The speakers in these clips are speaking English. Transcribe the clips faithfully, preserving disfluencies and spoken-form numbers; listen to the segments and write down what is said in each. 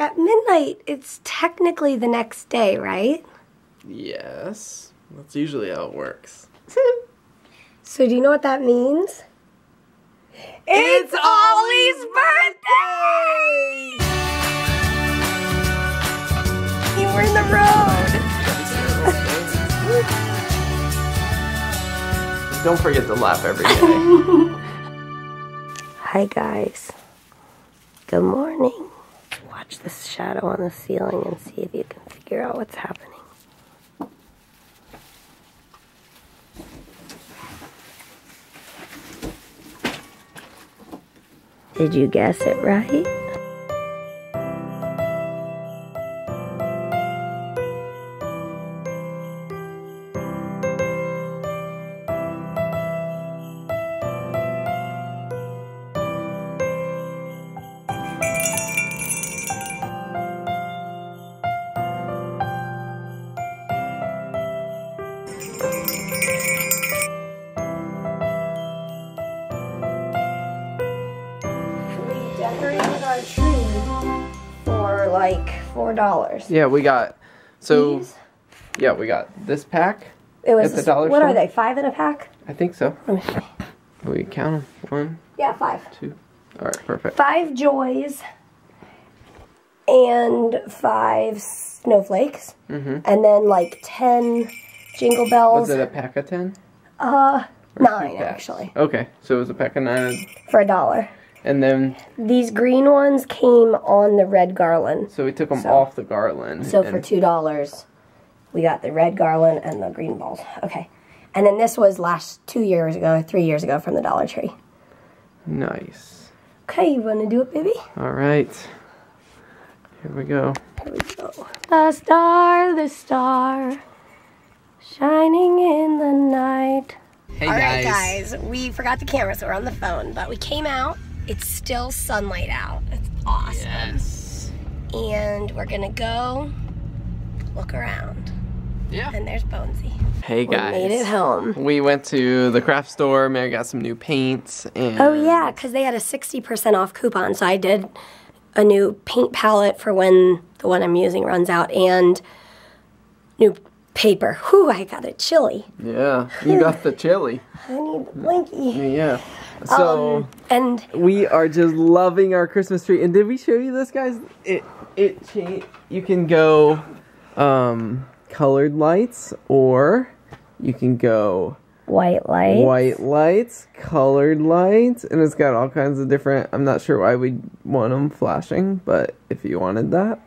At midnight, it's technically the next day, right? Yes. That's usually how it works. So do you know what that means? It's Ollie's birthday! You were in the road! Don't forget to laugh every day. Hi guys. Good morning. Watch this shadow on the ceiling and see if you can figure out what's happening. Did you guess it right? Dollars. Yeah, we got so These? yeah, we got this pack. It was at the dollar what store. Are they? Five in a pack? I think so. Let me see. We count them. One. Yeah, five. Two. All right, perfect. Five joys and five snowflakes, mm-hmm. and then like ten jingle bells. Was it a pack of ten? Uh, or nine actually. Okay, so it was a pack of nine for a dollar. And then these green ones came on the red garland. So we took them so, off the garland. So for two dollars, we got the red garland and the green balls. Okay. And then this was last two years ago, three years ago from the Dollar Tree. Nice. Okay, you want to do it, baby? All right. Here we go. Here we go. The star, the star, shining in the night. Hey, All guys. right, guys. We forgot the camera, so we're on the phone, but we came out. It's still sunlight out. It's awesome. Yes. And we're gonna go look around. Yeah. And there's Bonesy. Hey guys. We made it home. We went to the craft store. Mary got some new paints. And oh yeah, because they had a sixty percent off coupon. So I did a new paint palette for when the one I'm using runs out and new paper. Whew, I got a chili. Yeah, you got the chili. I need the blankie. Yeah. So um, and we are just loving our Christmas tree. And did we show you this, guys? It it you can go um, colored lights, or you can go white lights, white lights, colored lights, and it's got all kinds of different. I'm not sure why we want them flashing, but if you wanted that,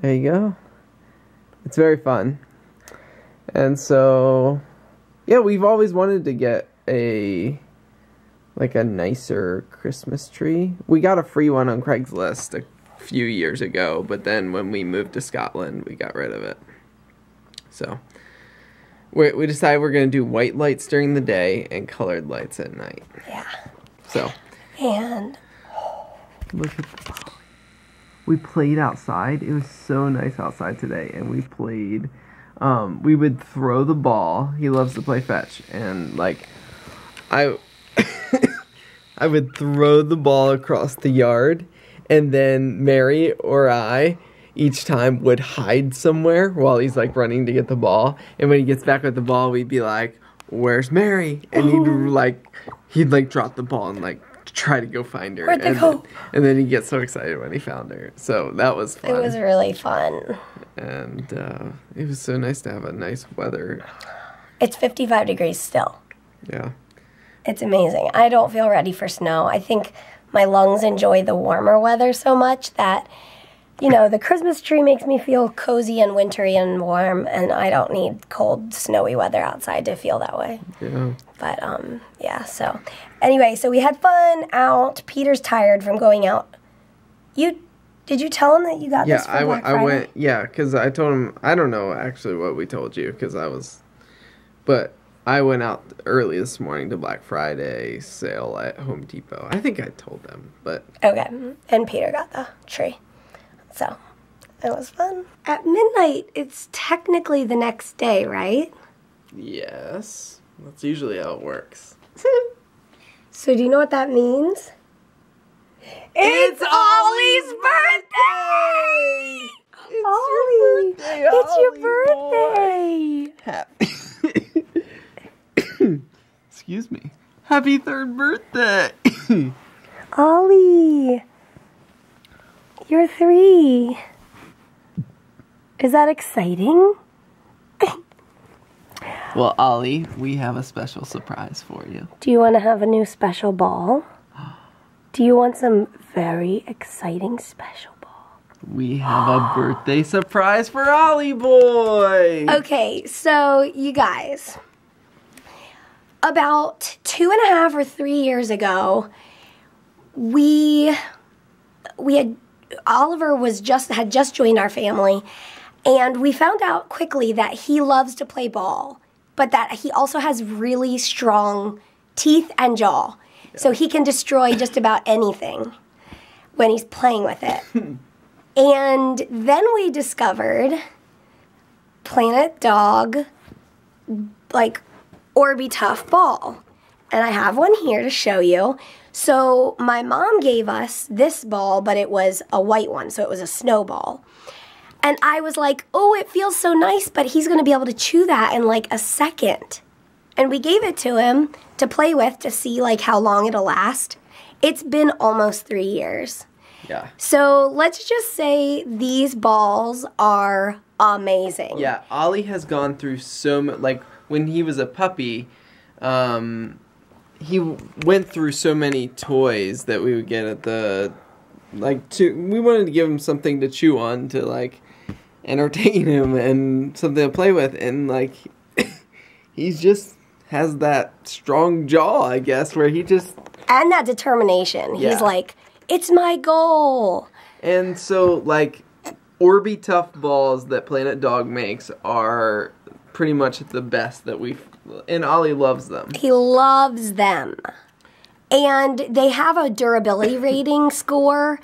there you go. It's very fun. And so, yeah, we've always wanted to get a. Like a nicer Christmas tree. We got a free one on Craigslist a few years ago, but then when we moved to Scotland, we got rid of it. So we we decided we're gonna do white lights during the day and colored lights at night. Yeah. So. And look at this. We played outside. It was so nice outside today, and we played. Um, we would throw the ball. He loves to play fetch, and like, I. I would throw the ball across the yard, and then Mary or I each time would hide somewhere while he's like running to get the ball. And when he gets back with the ball, we'd be like, "Where's Mary?" And he'd like, he'd like drop the ball and like try to go find her. Where'd they go? And then he'd get so excited when he found her. So that was fun. It was really fun. And uh, it was so nice to have a nice weather. It's fifty-five degrees still. Yeah. It's amazing. I don't feel ready for snow. I think my lungs enjoy the warmer weather so much that, you know, the Christmas tree makes me feel cozy and wintry and warm, and I don't need cold, snowy weather outside to feel that way. Yeah. But, um, yeah, so. Anyway, so we had fun out. Peter's tired from going out. You, did you tell him that you got yeah, this from Black Friday? Yeah, I went, yeah, because I told him, I don't know actually what we told you, because I was, but... I went out early this morning to Black Friday sale at Home Depot. I think I told them, but... Okay, and Peter got the tree. So, it was fun. At midnight, it's technically the next day, right? Yes, that's usually how it works. So, do you know what that means? It's Ollie's birthday! Happy third birthday. Ollie, you're three. Is that exciting? Well, Ollie, we have a special surprise for you. Do you want to have a new special ball? Do you want some very exciting special ball? We have a birthday surprise for Ollie boy. Okay, so you guys, about two and a half or three years ago, we we had Oliver was just had just joined our family, and we found out quickly that he loves to play ball, but that he also has really strong teeth and jaw. Yeah. So he can destroy just about anything when he's playing with it. And then we discovered Planet Dog, like, Orbee-Tuff ball. And I have one here to show you. So my mom gave us this ball, but it was a white one, so it was a snowball. And I was like, oh, it feels so nice, but he's going to be able to chew that in like a second. And we gave it to him to play with to see like how long it'll last. It's been almost three years. Yeah. So let's just say these balls are amazing. Yeah, Ollie has gone through so much. Like when he was a puppy, um, he went through so many toys that we would get at the, like, to, we wanted to give him something to chew on to like entertain him and something to play with, and like he's just has that strong jaw, I guess, where he just and that determination. Yeah. He's like, it's my goal. And so like Orbee-Tuff balls that Planet Dog makes are pretty much the best that we've, and Ollie loves them. He loves them. And they have a durability rating score,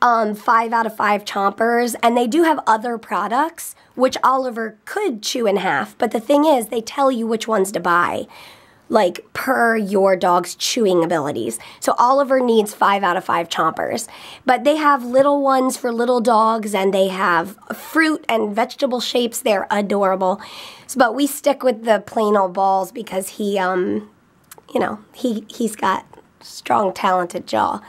um, five out of five chompers, and they do have other products, which Oliver could chew in half, but the thing is, they tell you which ones to buy, like, per your dog's chewing abilities. So Oliver needs five out of five chompers. But they have little ones for little dogs, and they have fruit and vegetable shapes. They're adorable. So, but we stick with the plain old balls because he, um, you know, he, he's got strong, talented jaw.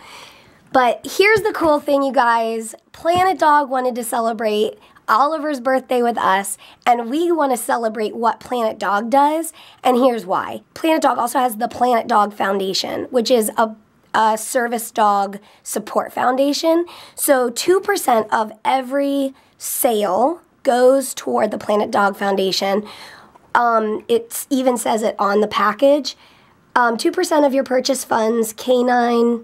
But here's the cool thing, you guys. Planet Dog wanted to celebrate Oliver's birthday with us, and we want to celebrate what Planet Dog does, and here's why. Planet Dog also has the Planet Dog Foundation, which is a, a service dog support foundation. So two percent of every sale goes toward the Planet Dog Foundation. Um, it even says it on the package. Um, two percent of your purchase funds canine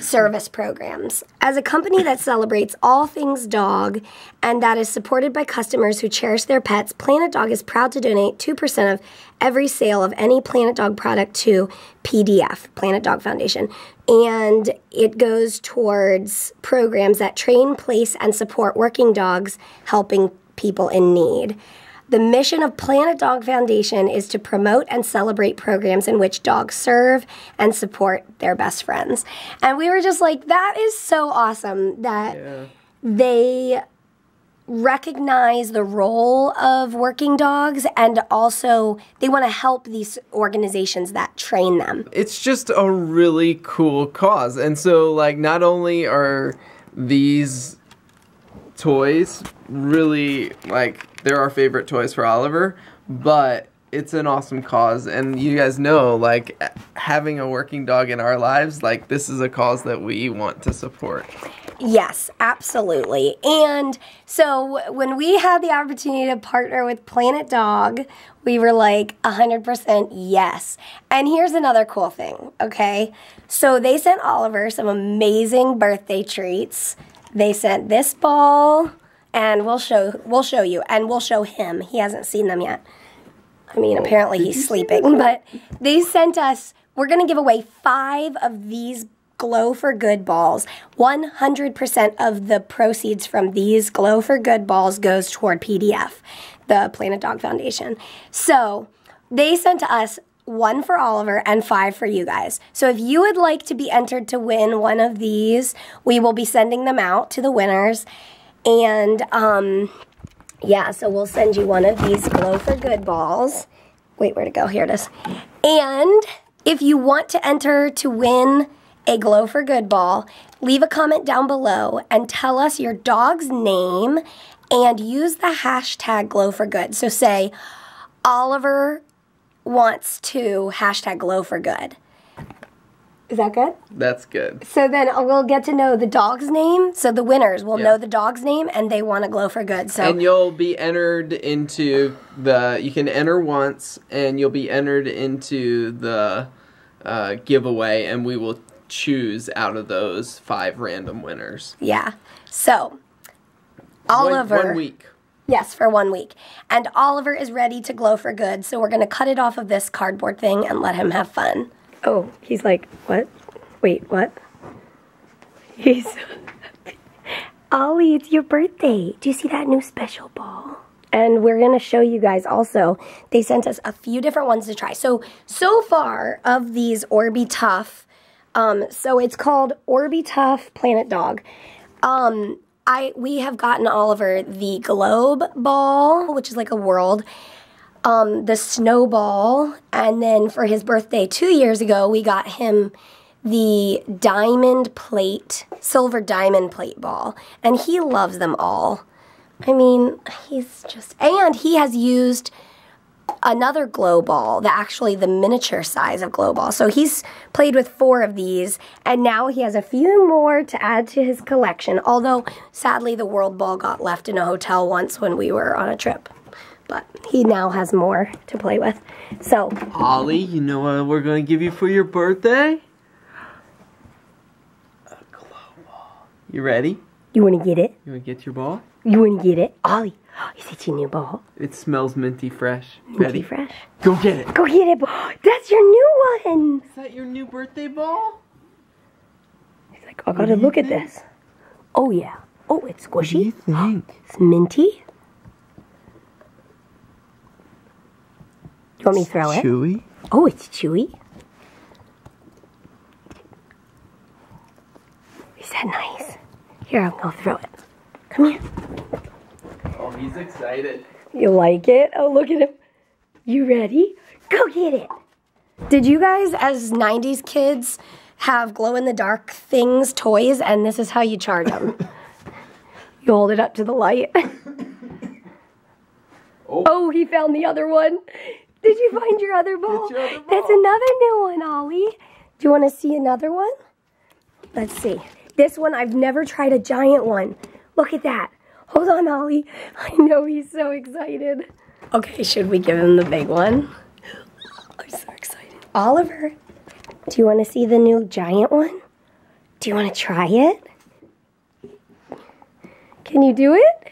service programs. As a company that celebrates all things dog and that is supported by customers who cherish their pets, Planet Dog is proud to donate two percent of every sale of any Planet Dog product to P D F, Planet Dog Foundation. And it goes towards programs that train, place, and support working dogs, helping people in need. The mission of Planet Dog Foundation is to promote and celebrate programs in which dogs serve and support their best friends. And we were just like, that is so awesome that yeah. they recognize the role of working dogs, and also they want to help these organizations that train them. It's just a really cool cause. And so, like, not only are these toys really, like, they're our favorite toys for Oliver, but it's an awesome cause, and you guys know, like, having a working dog in our lives, like, this is a cause that we want to support. Yes, absolutely. And so when we had the opportunity to partner with Planet Dog, we were like one hundred percent yes. And here's another cool thing, okay? So they sent Oliver some amazing birthday treats. They sent this ball, and we'll show we'll show you, and we'll show him. He hasn't seen them yet. I mean, apparently he's sleeping, but they sent us, we're going to give away five of these Glow for Good balls. one hundred percent of the proceeds from these Glow for Good balls goes toward P D F, the Planet Dog Foundation. So they sent us one for Oliver and five for you guys. So if you would like to be entered to win one of these, we will be sending them out to the winners. And, um, yeah, so we'll send you one of these Glow for Good balls. Wait, where'd it go? Here it is. And If you want to enter to win a Glow for Good ball, leave a comment down below and tell us your dog's name and use the hashtag Glow for Good. So say, Oliver wants to hashtag Glow for Good. Is that good? That's good. So then we'll get to know the dog's name. So the winners will yeah. know the dog's name, and they want to Glow for Good. So and you'll be entered into the. You can enter once, and you'll be entered into the uh, giveaway, and we will choose out of those five random winners. Yeah. So Oliver. One, one week. Yes, for one week. And Oliver is ready to Glow for Good. So we're gonna cut it off of this cardboard thing and let him have fun. Oh, he's like, what? Wait, what? He's so happy. Ollie, it's your birthday. Do you see that new special ball? And we're going to show you guys also. They sent us a few different ones to try. So, so far of these Orbee-Tuff, um, so it's called Orbee-Tuff Planet Dog. Um, I We have gotten Oliver the globe ball, which is like a world. Um, the snowball, and then for his birthday two years ago, we got him the diamond plate, silver diamond plate ball, and he loves them all. I mean, he's just, and he has used another glow ball, the, actually the miniature size of glow ball, so he's played with four of these, and now he has a few more to add to his collection, although sadly the world ball got left in a hotel once when we were on a trip. But he now has more to play with. So, Ollie, you know what we're going to give you for your birthday? A glow ball. You ready? You want to get it? You want to get your ball? You want to get it? Ollie, is it your new ball? It smells minty fresh. Minty ready? Fresh? Go get it. Go get it. That's your new one. Is that your new birthday ball? He's like, I got to look at this. Oh, yeah. Oh, it's squishy. What do you think? It's minty. Let me throw it. Chewy. Oh, it's chewy. Is that nice? Here, I'm gonna throw it. Come here. Oh, he's excited. You like it? Oh, look at him. You ready? Go get it. Did you guys, as nineties kids, have glow-in-the-dark things, toys, and this is how you charge them? You hold it up to the light. Oh. Oh, he found the other one. Did you find your other ball? Your other ball? That's another new one, Ollie. Do you want to see another one? Let's see. This one, I've never tried a giant one. Look at that. Hold on, Ollie. I know he's so excited. Okay, should we give him the big one? I'm so excited. Oliver, do you want to see the new giant one? Do you want to try it? Can you do it?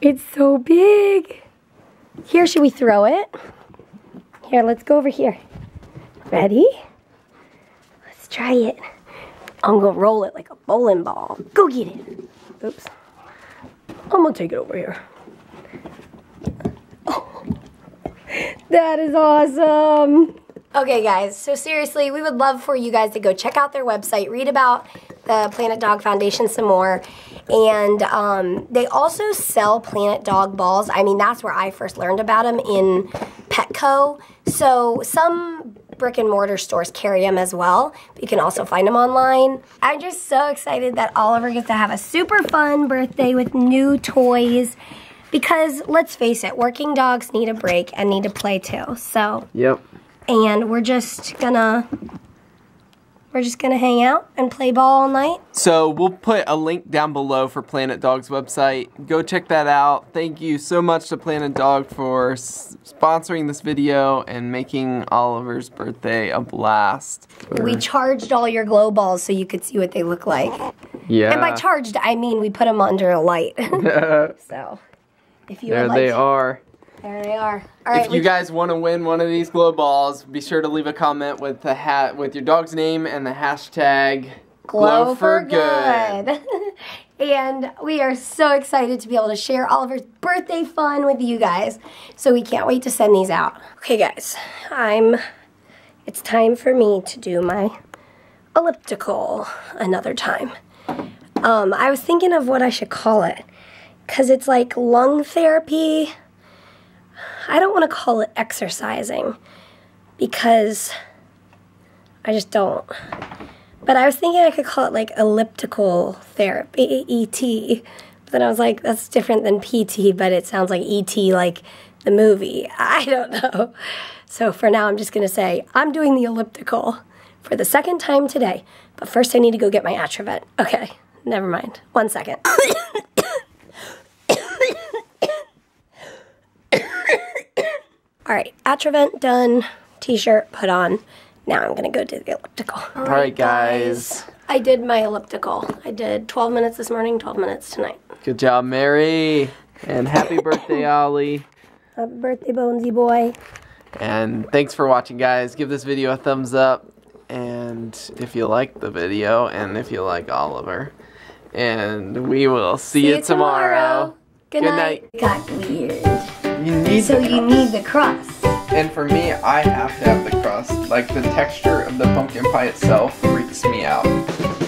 It's so big. Here, should we throw it? Here, let's go over here. Ready? Let's try it. I'm gonna roll it like a bowling ball. Go get it. Oops. I'm gonna take it over here. Oh, that is awesome. Okay, guys, so seriously, we would love for you guys to go check out their website, read about the Planet Dog Foundation some more, and um, they also sell Planet Dog balls. I mean, that's where I first learned about them, in Petco. So some brick and mortar stores carry them as well, but you can also find them online. I'm just so excited that Oliver gets to have a super fun birthday with new toys, because let's face it, working dogs need a break and need to play too. So yep, and we're just gonna. We're just going to hang out and play ball all night. So we'll put a link down below for Planet Dog's website. Go check that out. Thank you so much to Planet Dog for sponsoring this video and making Oliver's birthday a blast. We charged all your glow balls so you could see what they look like. Yeah. And by charged, I mean we put them under a light. So if you there would they like are. There they are. All right, if you guys want to win one of these glow balls, be sure to leave a comment with the hat with your dog's name and the hashtag Glow for Good. And we are so excited to be able to share Oliver's birthday fun with you guys. So we can't wait to send these out. Okay, guys, I'm. It's time for me to do my elliptical another time. Um, I was thinking of what I should call it, because it's like lung therapy. I don't want to call it exercising, because I just don't. But I was thinking I could call it like elliptical therapy, E T. But then I was like, that's different than P T, but it sounds like E T like the movie. I don't know. So for now, I'm just going to say I'm doing the elliptical for the second time today. But first I need to go get my Atrovent. Okay, never mind. One second. All right, Atrovent done, t-shirt put on. Now I'm gonna go do the elliptical. All right, guys. I did my elliptical. I did twelve minutes this morning, twelve minutes tonight. Good job, Mary. And happy birthday, Ollie. Happy birthday, Bonesy boy. And thanks for watching, guys. Give this video a thumbs up. And if you like the video, and if you like Oliver. And we will see, see you tomorrow. tomorrow. Good, Good night. night. Got weird. You need so you need the cross. And for me, I have to have the crust. Like, the texture of the pumpkin pie itself freaks me out.